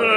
Serve